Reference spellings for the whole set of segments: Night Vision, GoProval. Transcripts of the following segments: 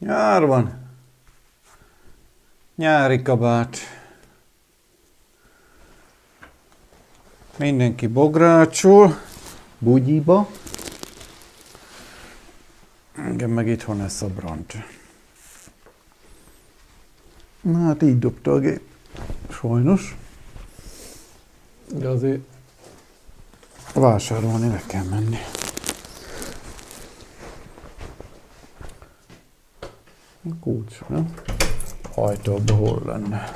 Nyár van. Nyári kabát. Mindenki bográcsol. Bugyiba. Engem meg itthon elszabrant. Na hát így dobta a gép. Sajnos. De azért vásárolni le kell menni. Kulcs, nem? Hajtóban hol lenne?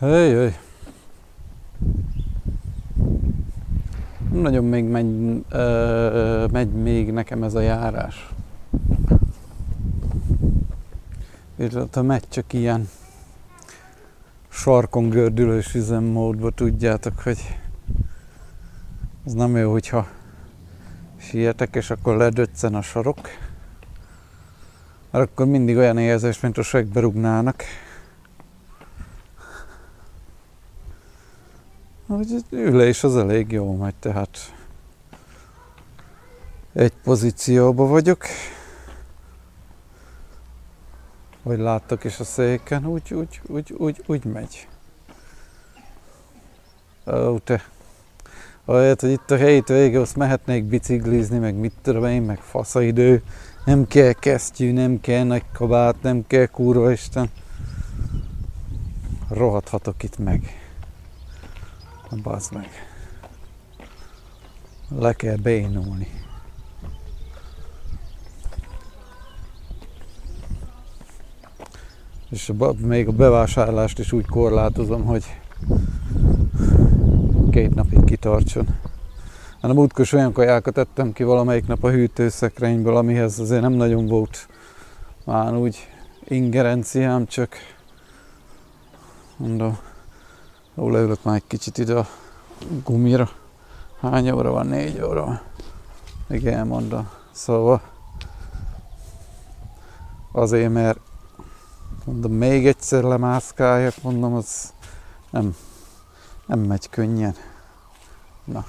Hey. Nagyon még megy még nekem ez a járás. Illetve megy csak ilyen sarkon gördülős üzemmódba, tudjátok, hogy az nem jó, hogyha sietek, és akkor ledöccen a sarok. Mert akkor mindig olyan érzés, mint a segbe rúgnának. Ülés az elég jó megy, tehát egy pozícióban vagyok, hogy láttok is a széken, úgy megy. Ó, te! Olyat, hogy itt a hétvége, azt mehetnék biciklizni, meg mit tudom én, meg fasz a idő. Nem kell kesztyű, nem kell nagy kabát, nem kell kurva isten. Rohadhatok itt meg. Na bazd meg. Le kell bénulni. És még a bevásárlást is úgy korlátozom, hogy 2 napig kitartson. Hát a múltkor olyan kajákat ettem ki valamelyik nap a hűtőszekrényből, amihez azért nem nagyon volt már úgy ingerenciám, csak mondom, ó, leülök már egy kicsit ide a gumira. Hány óra van? 4 óra van. Még elmondom. Szóval azért, mert mondom, még egyszer lemászkáljak, mondom, az nem megy könnyen. Na.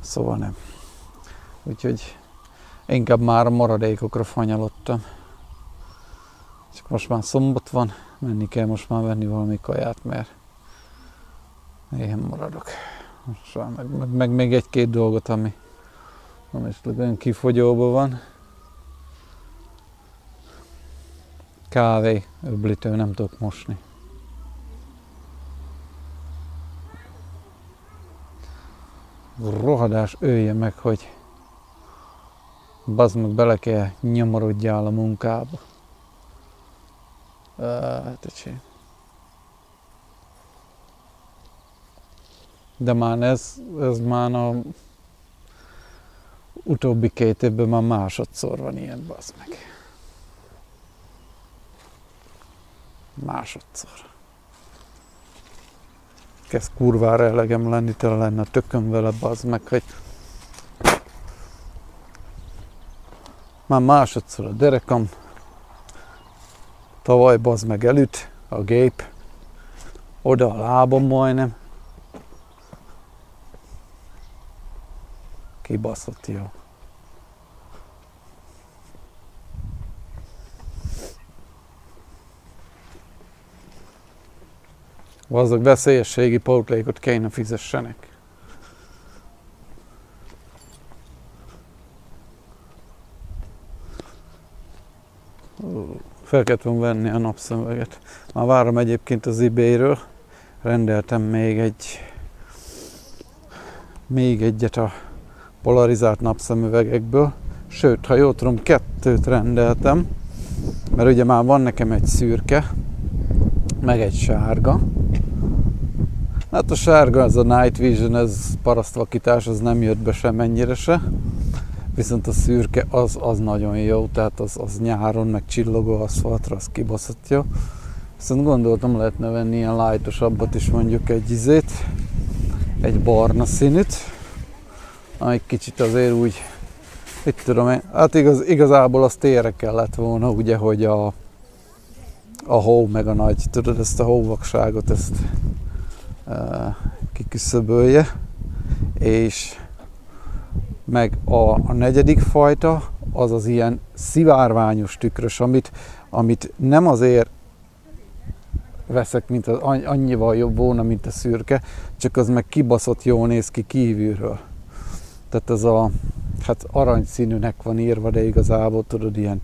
Szóval nem. Úgyhogy inkább már a maradékokra fanyalottam. Csak most már szombat van, menni kell most már venni valami kaját, mert éhen maradok. Meg még 1-2 dolgot, ami olyan kifogyóban van. Kávé, öblítő, nem tudok mosni. Rohadás ölje meg, hogy bazd meg, bele kell nyomorodjál a munkába. De már ez már a utóbbi 2 évben már másodszor van ilyen, bassz meg. Másodszor. Kezd kurvára elegem lenni, tele lenne a tököm vele, bassz meg, hogy már másodszor a derekam. Tavaly bazd meg elüt a gép, oda a lábam majdnem. Kibaszott jó. Azok veszélyességi pótlékot kéne fizessenek. fel kellett volna venni a napszemüveget. Már várom egyébként az eBay-ről. Rendeltem még egyet a polarizált napszemüvegekből. Sőt, ha jól tudom, kettőt rendeltem, mert ugye már van nekem egy szürke, meg egy sárga. Hát a sárga, ez a Night Vision, ez parasztvakítás, az nem jött be semennyire se. Viszont a szürke az nagyon jó, tehát az nyáron, meg csillogó aszfaltra, az kibaszott jó. Viszont gondoltam, lehetne venni ilyen lájtosabbat is, mondjuk egy barna színűt, ami kicsit azért úgy, itt tudom én, hát igazából az térre kellett volna, ugye, hogy a hó meg a nagy, tudod, ezt a hóvakságot, ezt kiküszöbölje, és meg a negyedik fajta, az az ilyen szivárványos tükrös, amit nem azért veszek, mint annyival jobb volna, mint a szürke, csak az meg kibaszott jól néz ki kívülről. Tehát ez hát aranyszínűnek van írva, de igazából tudod, ilyen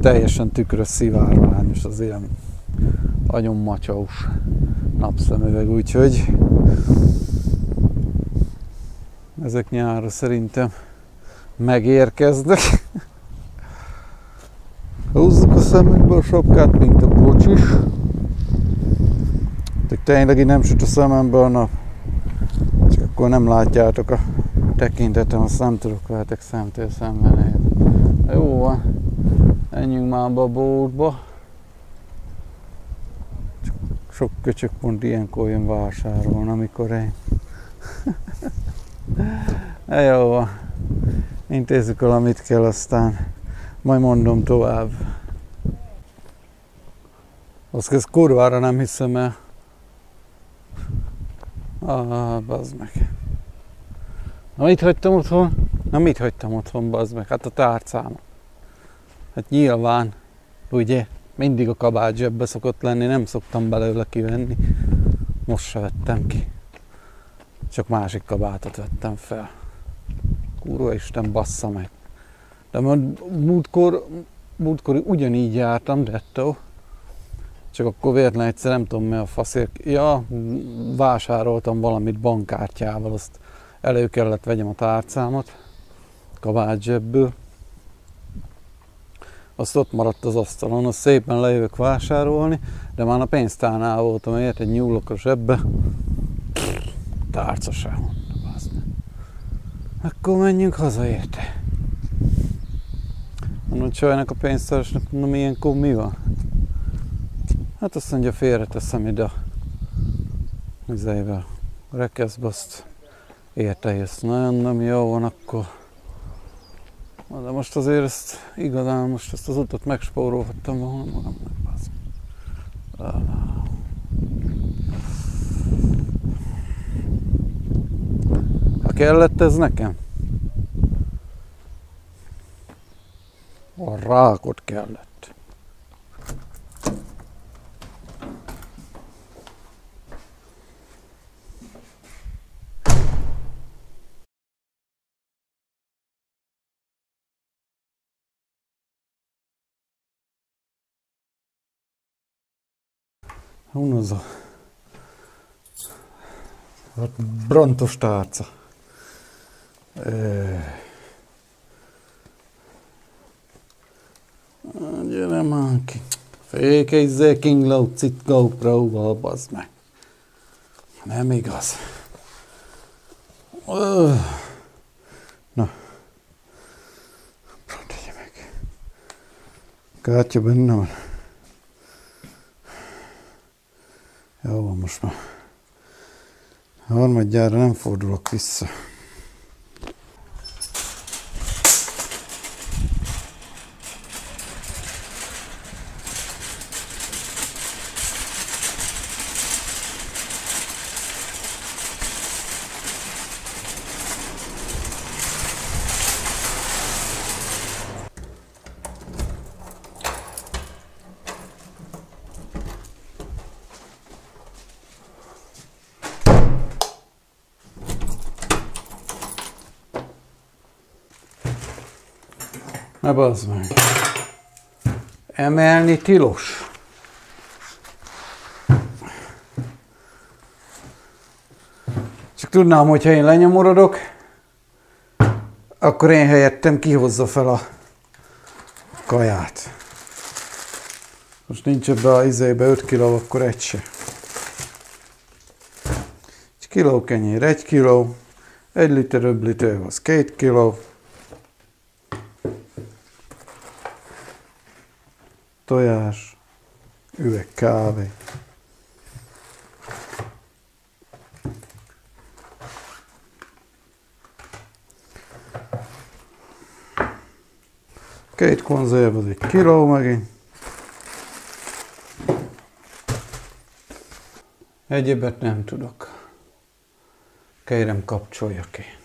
teljesen tükrös szivárványos, az ilyen nagyon macsaus napszemüveg, úgyhogy ezek nyárra szerintem megérkeznek. Húzzuk a szemünkbe a sapkát, mint a kocsis. Tényleg így nem süt a szemembe a nap. Csak akkor nem látjátok a tekintetem, azt nem tudok veletek szemtől szemben nézni. Jó van, menjünk már be a boltba. Sok köcsök pont ilyenkor jön vásárolni, amikor én. Jó van, intézzük el, amit kell, aztán majd mondom tovább. Azt ezt kurvára nem hiszem el. Bazd meg. Na, mit hagytam otthon? Bazd meg, hát a tárcámat. Hát nyilván, ugye, mindig a kabát zsebbe szokott lenni, nem szoktam belőle kivenni. Most se vettem ki. Csak másik kabátot vettem fel. Kurva Isten, bassza meg. De múltkor ugyanígy jártam, dettó. Csak akkor véletlenül egyszer, nem tudom mi a faszért, ja, vásároltam valamit bankkártyával, azt elő kellett vegyem a tárcámat, kabát zsebből. Azt ott maradt az asztalon, azt szépen lejövök vásárolni, de már a pénztárnál voltam, érted, nyúlok a zsebbe. Tárca sem mondta, bazd meg. Akkor menjünk haza, érte. Mondom, csajnak a pénztárosnak, mondom, ilyenkor mi van? Hát azt mondja, félreteszem ide a rekeszbe, azt érte jössz. Nem jó van, akkor... De most azért ezt igazán, most ezt az utat megspórolhattam volna magamnak. Ha kellett ez nekem? A rákot kellett. Unozó. Hát brontos tárca. Gyere már ki. Fékezzél King Loads itt GoProval, bazd meg. Nem igaz. Na. Bront, tegye meg. Kártya benne van. Jó van, most már harmadjára nem fordulok vissza. Ne bazd meg! emelni tilos. Csak tudnám, hogyha én lenyomorodok, akkor én helyettem kihozza fel a kaját. Most nincs ebbe a izébe 5 kiló, akkor egy se. Egy kiló kenyér, 1 kiló, 1 liter, 5 liter, az 2 kiló. Tojás, üveg kávé. Két konzerv, az 1 kiló megint. Egyébet nem tudok. Kérem, kapcsolja ki.